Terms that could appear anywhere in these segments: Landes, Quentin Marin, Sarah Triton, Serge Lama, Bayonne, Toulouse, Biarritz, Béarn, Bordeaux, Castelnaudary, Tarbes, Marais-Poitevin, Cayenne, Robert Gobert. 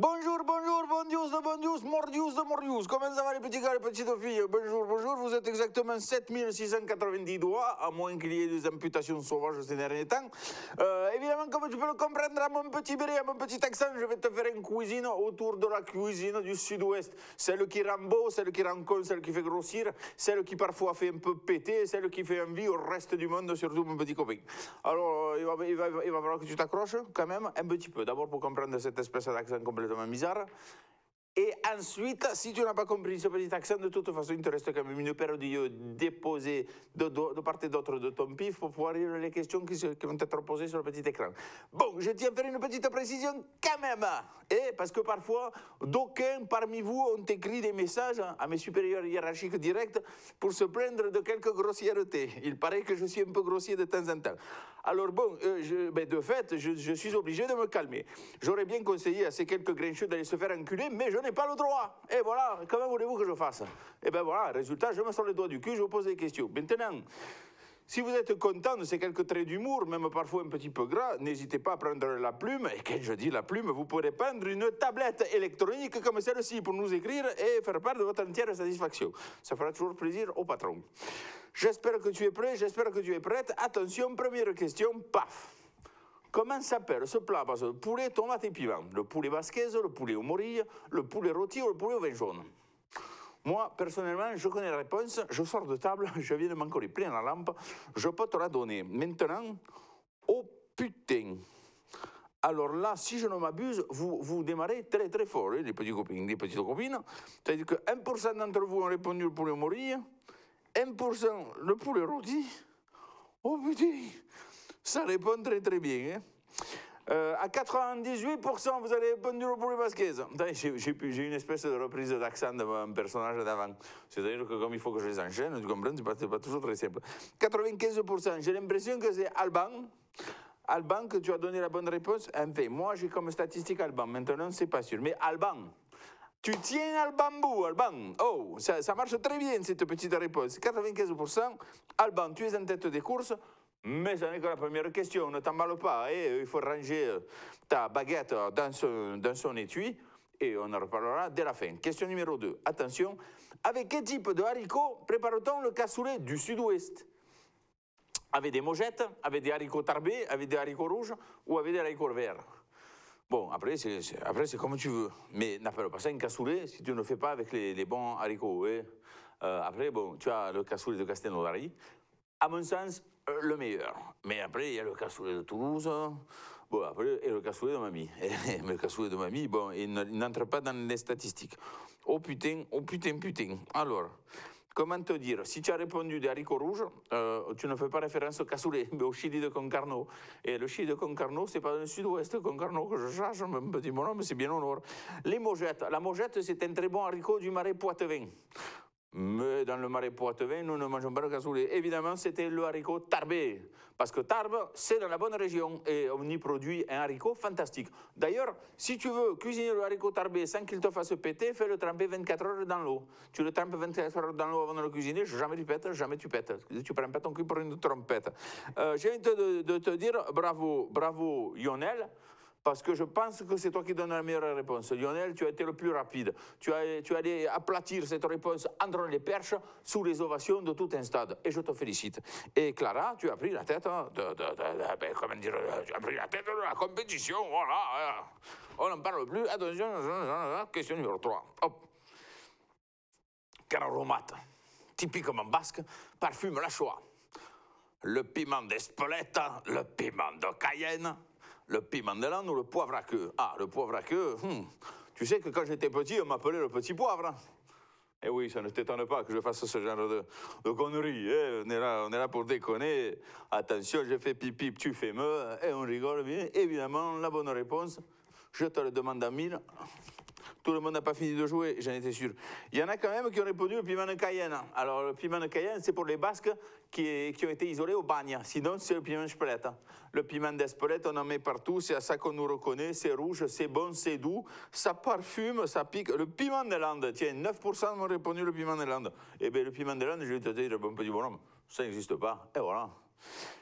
Bonjour, bonjour, bon Dieu, mordius de mordius. Comment ça va les petits gars, les petites filles? Bonjour, bonjour, vous êtes exactement 7690 doigts, à moins qu'il y ait des amputations sauvages ces derniers temps. Évidemment, comme tu peux le comprendre, à mon petit béret, à mon petit accent, je vais te faire une cuisine autour de la cuisine du sud-ouest. Celle qui rend beau, celle qui rend con, celle qui fait grossir, celle qui parfois fait un peu péter, celle qui fait envie au reste du monde, surtout mon petit copain. Alors, il va falloir que tu t'accroches quand même un petit peu, d'abord pour comprendre cette espèce d'accent complètement bizarre. Et ensuite, si tu n'as pas compris ce petit accent, de toute façon, il te reste quand même une paire d'yeux déposés de part et d'autre de ton pif pour pouvoir lire les questions qui vont être posées sur le petit écran. Bon, je tiens à faire une petite précision quand même. Et parce que parfois, d'aucuns parmi vous ont écrit des messages à mes supérieurs hiérarchiques directs pour se plaindre de quelques grossièretés. Il paraît que je suis un peu grossier de temps en temps. Alors bon, de fait, je suis obligé de me calmer. J'aurais bien conseillé à ces quelques grincheux d'aller se faire enculer, mais je n'ai pas le droit. Et voilà, comment voulez-vous que je fasse? Et bien voilà, résultat, je me sors les doigts du cul, je vous pose des questions. Maintenant, si vous êtes content de ces quelques traits d'humour, même parfois un petit peu gras, n'hésitez pas à prendre la plume. Et quand je dis la plume, vous pourrez prendre une tablette électronique comme celle-ci pour nous écrire et faire part de votre entière satisfaction. Ça fera toujours plaisir au patron. J'espère que tu es prêt, j'espère que tu es prête. Attention, première question, paf. Comment s'appelle ce plat parce que poulet, tomate et piment? Le poulet basquaise, le poulet aux morilles, le poulet rôti ou le poulet au vin jaune? Moi, personnellement, je connais la réponse, je sors de table, je viens de m'encoller plein la lampe, je peux te la donner. Maintenant, oh putain! Alors là, si je ne m'abuse, vous démarrez très très fort, les petits copains, les petites copines. C'est-à-dire que 1% d'entre vous ont répondu le poulet aux morilles, 1% le poulet rôti. Oh putain! Ça répond très très bien. Hein. À 98%, vous avez répondu au poulet basquaise. J'ai une espèce de reprise d'accent de mon personnage d'avant. C'est-à-dire que comme il faut que je les enchaîne, tu comprends, c'est pas toujours très simple. 95%, j'ai l'impression que c'est Alban. Alban, que tu as donné la bonne réponse. Enfin, moi j'ai comme statistique Alban, maintenant c'est pas sûr. Mais Alban, tu tiens au bambou, Alban. Oh, ça marche très bien cette petite réponse. 95%, Alban, tu es en tête des courses. Mais ce n'est que la première question, ne t'emballe pas. Il faut ranger ta baguette dans son étui et on en reparlera dès la fin. Question numéro 2, attention. Avec quel type de haricots prépare-t-on le cassoulet du sud-ouest? Avec des mogettes, avec des haricots tarbés, avec des haricots rouges ou avec des haricots verts? Bon, après, c'est comme tu veux. Mais n'appelle pas ça un cassoulet si tu ne le fais pas avec les bons haricots. Après, bon, tu as le cassoulet de Castelnaudary. À mon sens, le meilleur. Mais après, il y a le cassoulet de Toulouse. Bon, après, et le cassoulet de mamie. Mais le cassoulet de mamie, bon, il n'entre pas dans les statistiques. Oh putain, oh putain, putain. Alors, comment te dire? Si tu as répondu des haricots rouges, tu ne fais pas référence au cassoulet, mais au chili de Concarneau. Et le chili de Concarneau, c'est pas dans le sud-ouest, Concarneau, que je cherche, un petit bonhomme, c'est bien au nord. Les mogettes. La mogette, c'est un très bon haricot du Marais-Poitevin. Mais dans le Marais-Poitevin, nous ne mangeons pas le cassoulet. Évidemment, c'était le haricot tarbé. Parce que Tarbes, c'est dans la bonne région. Et on y produit un haricot fantastique. D'ailleurs, si tu veux cuisiner le haricot tarbé sans qu'il te fasse péter, fais-le tremper 24 heures dans l'eau. Tu le trempes 24 heures dans l'eau avant de le cuisiner, jamais tu pètes, jamais tu pètes. Tu prends pas ton cul pour une trompette. J'ai envie de te dire bravo, bravo Lionel. Parce que je pense que c'est toi qui donnes la meilleure réponse. Lionel, tu as été le plus rapide. Tu allais aplatir cette réponse entre les perches sous les ovations de tout un stade. Et je te félicite. Et Clara, tu as pris la tête de la compétition. Voilà. On n'en parle plus. Attention, question numéro 3. Hop. Quel aromate, typiquement basque, parfume la Shoah. Le piment d'Espelette, le piment de Cayenne. Le piment de Landes ou le poivre à queue? Ah, le poivre à queue, tu sais que quand j'étais petit, on m'appelait le petit poivre. Eh oui, ça ne t'étonne pas que je fasse ce genre de conneries. On est là pour déconner. Attention, je fais pipi, tu fais me, et on rigole bien. Évidemment, la bonne réponse, je te le demande à 1000. Tout le monde n'a pas fini de jouer, j'en étais sûr. Il y en a quand même qui ont répondu le piment de Cayenne. Alors, le piment de Cayenne, c'est pour les Basques qui ont été isolés au bagne. Sinon, c'est le piment d'Espelette. Le piment d'Espelette, on en met partout. C'est à ça qu'on nous reconnaît. C'est rouge, c'est bon, c'est doux. Ça parfume, ça pique. Le piment de Landes. Tiens, 9% m'ont répondu le piment de Landes. Eh bien, le piment de Landes, je vais te dire, bon petit bonhomme, ça n'existe pas. Et voilà.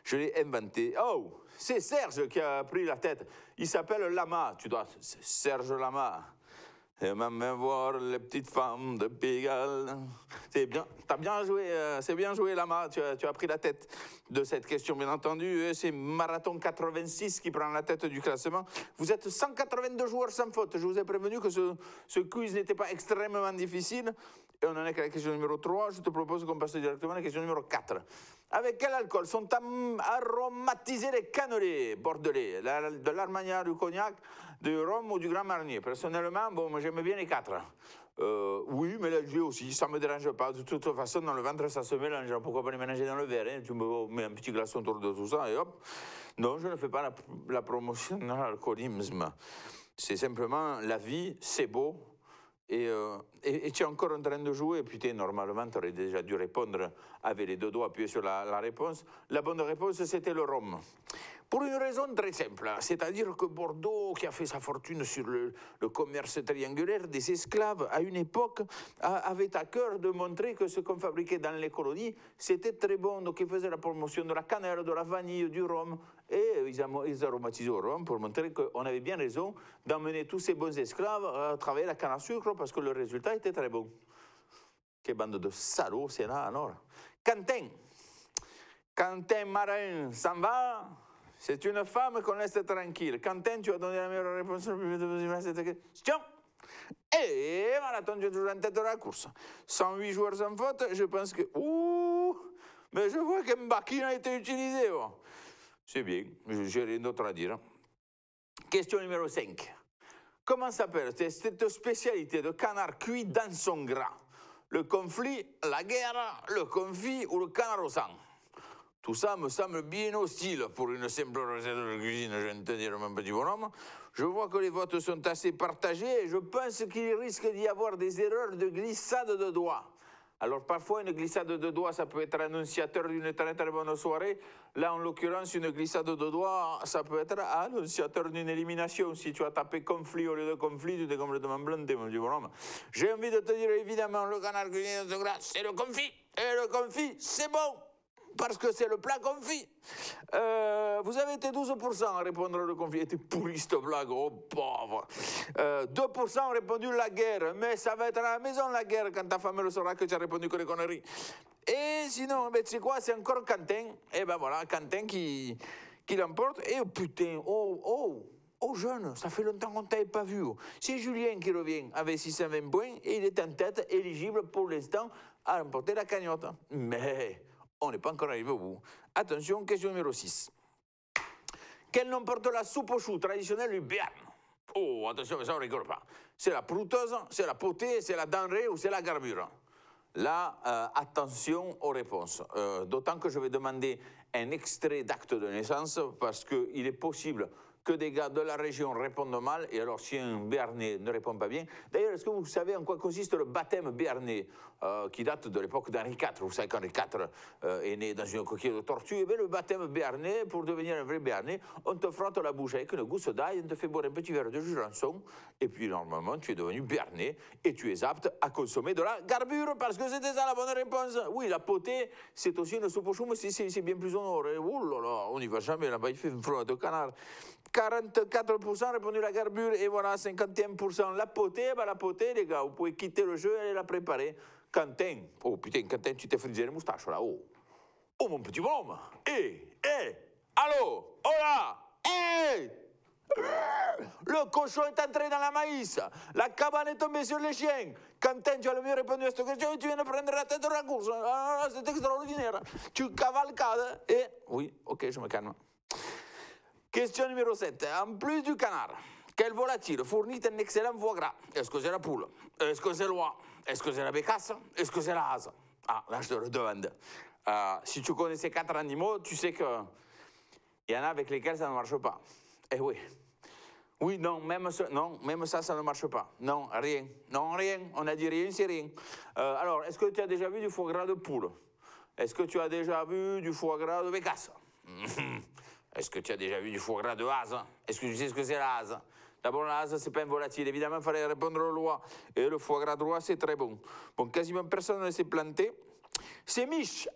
Je l'ai inventé. Oh, c'est Serge qui a pris la tête. Il s'appelle Lama. Tu dois... Serge Lama. Et même voir les petites femmes de Pigalle. C'est bien, t'as bien joué, c'est bien joué, Lama. Tu as pris la tête de cette question, bien entendu. C'est Marathon 86 qui prend la tête du classement. Vous êtes 182 joueurs sans faute. Je vous ai prévenu que ce quiz n'était pas extrêmement difficile. Et on en est qu'à la question numéro 3. Je te propose qu'on passe directement à la question numéro 4. Avec quel alcool sont aromatisés les cannelés bordelais? De l'Armagnac, du cognac, du rhum ou du Grand Marnier? Personnellement, bon, moi j'aime bien les quatre. Oui, mais l'Alger aussi, ça ne me dérange pas. De toute façon, dans le ventre, ça se mélange. Pourquoi pas les mélanger dans le verre, hein? Tu me mets un petit glaçon autour de tout ça et hop. Non, je ne fais pas la promotion de l'alcoolisme. C'est simplement la vie, c'est beau. Et tu es encore en train de jouer, putain, normalement, tu aurais déjà dû répondre avec les deux doigts appuyés sur la réponse. La bonne réponse, c'était le rhum. Pour une raison très simple, c'est-à-dire que Bordeaux, qui a fait sa fortune sur le commerce triangulaire des esclaves, à une époque, avait à cœur de montrer que ce qu'on fabriquait dans les colonies, c'était très bon. Donc, ils faisaient la promotion de la cannelle, de la vanille, du rhum, et ils aromatisaient au rhum pour montrer qu'on avait bien raison d'emmener tous ces bons esclaves à travailler la canne à sucre, parce que le résultat était très bon. Quelle bande de salauds, c'est là, alors. Quentin Marin s'en va. C'est une femme qu'on laisse tranquille. Quentin, tu as donné la meilleure réponse à cette question. Et Marathon, tu es toujours en tête de la course. 108 joueurs en faute, je pense que... Ouh, mais je vois qu'Mbaki a été utilisé. Bon. C'est bien, j'ai rien d'autre à dire. Question numéro 5. Comment s'appelle cette spécialité de canard cuit dans son gras? Le conflit, la guerre, le confit ou le canard au sang? Tout ça me semble bien hostile pour une simple recette de cuisine, je viens de te dire, mon petit bonhomme. Je vois que les votes sont assez partagés et je pense qu'il risque d'y avoir des erreurs de glissade de doigts. Alors parfois, une glissade de doigts, ça peut être annonciateur d'une très très bonne soirée. Là, en l'occurrence, une glissade de doigts, ça peut être annonciateur d'une élimination. Si tu as tapé conflit au lieu de conflit, tu t'es complètement blindé, mon bonhomme. J'ai envie de te dire, évidemment, le canard cuisinier de gras, c'est le confit. Et le confit, c'est bon, parce que c'est le plat confit. Vous avez été 12% à répondre le conflit. Était pourriste blague, oh pauvre. 2% ont répondu la guerre, mais ça va être à la maison la guerre quand ta femme le saura que tu as répondu que les conneries. Et sinon, ben, tu sais quoi, c'est encore Quentin. Et ben voilà, Quentin qui l'emporte. Et oh, putain, oh jeune, ça fait longtemps qu'on ne t'avait pas vu. C'est Julien qui revient avec 620 points et il est en tête, éligible pour l'instant à remporter la cagnotte. Mais... on n'est pas encore arrivé au bout. Attention, question numéro 6. Quel nom porte la soupe aux choux traditionnelle du Béarn? Oh, attention, mais ça, on ne rigole pas. C'est la prouteuse, c'est la potée, c'est la denrée ou c'est la garbure? Là, attention aux réponses. D'autant que je vais demander un extrait d'acte de naissance parce qu'il est possible que des gars de la région répondent mal, et alors si un Béarnais ne répond pas bien... D'ailleurs, est-ce que vous savez en quoi consiste le baptême Béarnais, qui date de l'époque d'Henri IV? Vous savez qu'Henri IV est né dans une coquille de tortue, et bien le baptême Béarnais, pour devenir un vrai Béarnais, on te frotte la bouche avec une gousse d'ail, on te fait boire un petit verre de jus rançon, et puis normalement, tu es devenu Béarnais, et tu es apte à consommer de la garbure, parce que c'était ça la bonne réponse. Oui, la potée, c'est aussi une soupe au chou, mais c'est bien plus honoré. Oh là là, on n'y va jamais, là-bas, il fait une frôle de canard. 44% répondu la garbure, et voilà, 51%. La potée, bah la potée, les gars, vous pouvez quitter le jeu, allez la préparer. Quentin, oh putain, Quentin, tu t'es frisé les moustaches, là, oh. Oh, mon petit bonhomme. Allô, hola, le cochon est entré dans la maïs, la cabane est tombée sur les chiens. Quentin, tu as le mieux répondu à cette question et tu viens de prendre la tête de la course. Ah, c'est extraordinaire. Tu cavalcades et... Oui, ok, je me calme. Question numéro 7. En plus du canard, quel volatile fournit un excellent foie gras? Est-ce que c'est la poule? Est-ce que c'est l'oie? Est-ce que c'est la bécasse? Est-ce que c'est la hase? Ah, là, je te le demande. Si tu connais ces quatre animaux, tu sais qu'il y en a avec lesquels ça ne marche pas. Eh oui. Oui, non, même ça, ça ne marche pas. Non, rien. Non, rien. On a dit rien, c'est rien. Alors, est-ce que tu as déjà vu du foie gras de poule? Est-ce que tu as déjà vu du foie gras de bécasse? Est-ce que tu as déjà vu du foie gras de hase? Est-ce que tu sais ce que c'est la hase? D'abord, la hase, c'est pas un volatile. Évidemment, il fallait répondre au loi. Et le foie gras droit, c'est très bon. Bon, quasiment personne ne s'est planté. C'est Mich.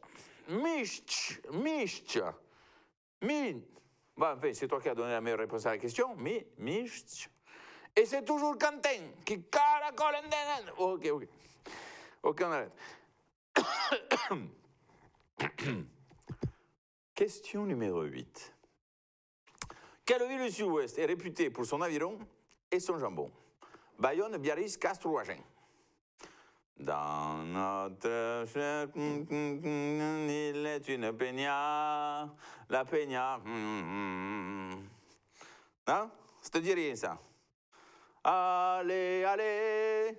c'est toi qui as donné la meilleure réponse à la question. Et c'est toujours Quentin qui caracole. Ok, on arrête. Question numéro 8. Quelle ville du sud-ouest est réputée pour son aviron et son jambon? Bayonne, Biarritz, Castres ou Agen? Dans notre chef, il est une peña, la peña. Non? Ça te dit rien, ça? Allez, allez,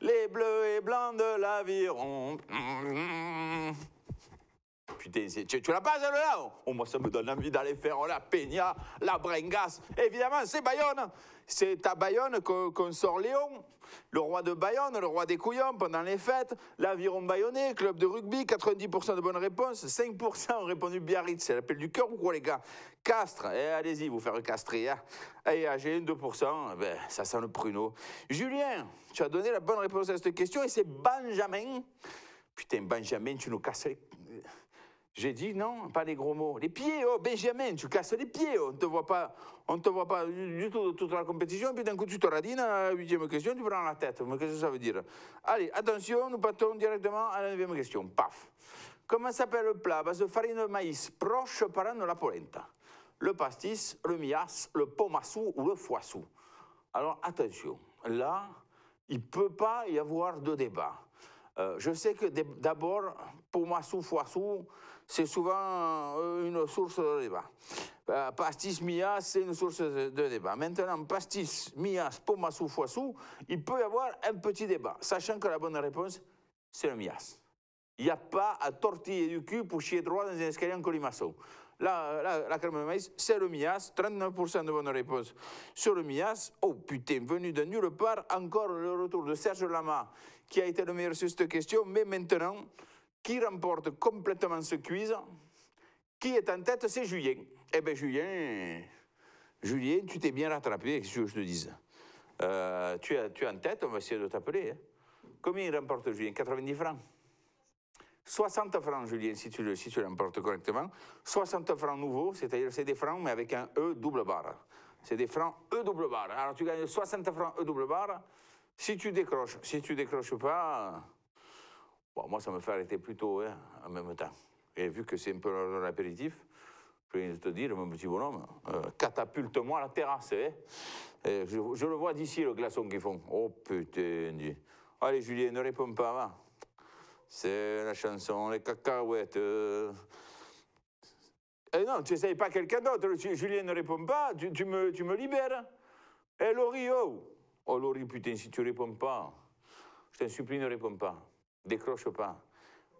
les bleus et blancs de l'aviron. Putain, tu l'as pas, celle-là? Oh, moi, ça me donne envie d'aller faire la peña, la bringasse. Évidemment, c'est Bayonne. C'est à Bayonne qu'on sort Léon, le roi de Bayonne, le roi des couillons pendant les fêtes, l'aviron bayonnais, club de rugby, 90% de bonnes réponses, 5% ont répondu Biarritz. C'est l'appel du cœur ou quoi, les gars? Castres, allez-y, vous faire castrer. Hein. Et AG, 2%, ben, ça sent le pruneau. Julien, tu as donné la bonne réponse à cette question et c'est Benjamin. Putain, Benjamin, tu nous casses... J'ai dit non, pas les gros mots. Les pieds, oh Benjamin, tu casses les pieds, oh. On ne te voit pas du tout toute la compétition, et puis d'un coup tu te radines, à la 8e question, tu prends la tête. Mais qu'est-ce que ça veut dire? Allez, attention, nous partons directement à la 9e question. Paf. Comment s'appelle le plat base de farine de maïs, proche parent de la polenta? Le pastis, le mias, le pomassou ou le foissou? Alors attention, là, il ne peut pas y avoir de débat. Je sais que d'abord, pomassou, foissou, c'est souvent une source de débat. Pastis, mias, c'est une source de débat. Maintenant, pastis, mias, pomassou, foissou, il peut y avoir un petit débat, sachant que la bonne réponse, c'est le mias. Il n'y a pas à tortiller du cul pour chier droit dans un escalier en colimaçon. La crème de maïs, c'est le mias, 39% de bonnes réponses sur le mias. Oh putain, venu de nulle part, encore le retour de Serge Lama, qui a été le meilleur sur cette question, mais maintenant... Qui remporte complètement ce quiz? Qui est en tête? C'est Julien. Eh bien, Julien, tu t'es bien rattrapé, qu'est-ce que je te dise? Tu es en tête, on va essayer de t'appeler. Hein. Combien il remporte, Julien? 90 francs. 60 francs, Julien, si tu l'emportes correctement. 60 francs nouveaux, c'est-à-dire c'est des francs, mais avec un E double barre. C'est des francs E double barre. Alors, tu gagnes 60 francs E double barre. Si tu décroches pas... Bon, moi, ça me fait arrêter plus tôt, hein, en même temps. Et vu que c'est un peu un apéritif, je viens de te dire, mon petit bonhomme, catapulte-moi à la terrasse. Hein. Je le vois d'ici, le glaçon qu'ils font. Oh, putain, Dieu. Allez, Julien, ne réponds pas, va. C'est la chanson, les cacahuètes. Eh non, tu n'essayes pas quelqu'un d'autre. Julien, ne réponds pas, tu me libères. Eh, Laurie, oh. Oh, Laurie, putain, si tu ne réponds pas, je t'en supplie, ne réponds pas. Décroche pas.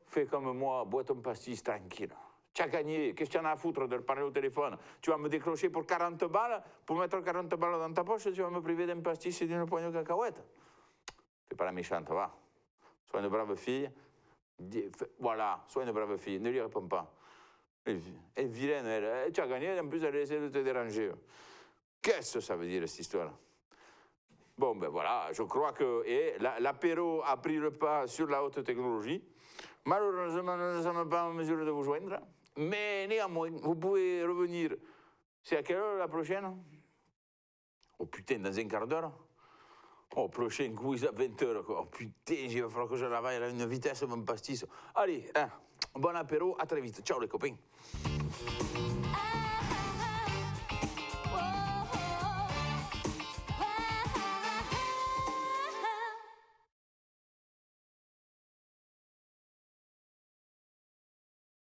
Fais comme moi, bois ton pastis tranquille. Tu as gagné, qu'est-ce que tu en as à foutre de parler au téléphone? Tu vas me décrocher pour 40 balles, pour mettre 40 balles dans ta poche, tu vas me priver d'un pastis et d'une poignée de cacahuètes. Fais pas la méchante, va. Sois une brave fille. Voilà, sois une brave fille, ne lui réponds pas. Elle est vilaine, elle. Tu as gagné, en plus elle essaie de te déranger. Qu'est-ce que ça veut dire, cette histoire? Bon, ben voilà, je crois que l'apéro a pris le pas sur la haute technologie. Malheureusement, nous ne sommes pas en mesure de vous joindre. Mais néanmoins, vous pouvez revenir. C'est à quelle heure la prochaine? Oh putain, dans un quart d'heure? Oh, prochain quiz à 20h. Oh putain, il va falloir que je travaille à une vitesse, mon pastis. Allez, hein, bon apéro, à très vite. Ciao les copains.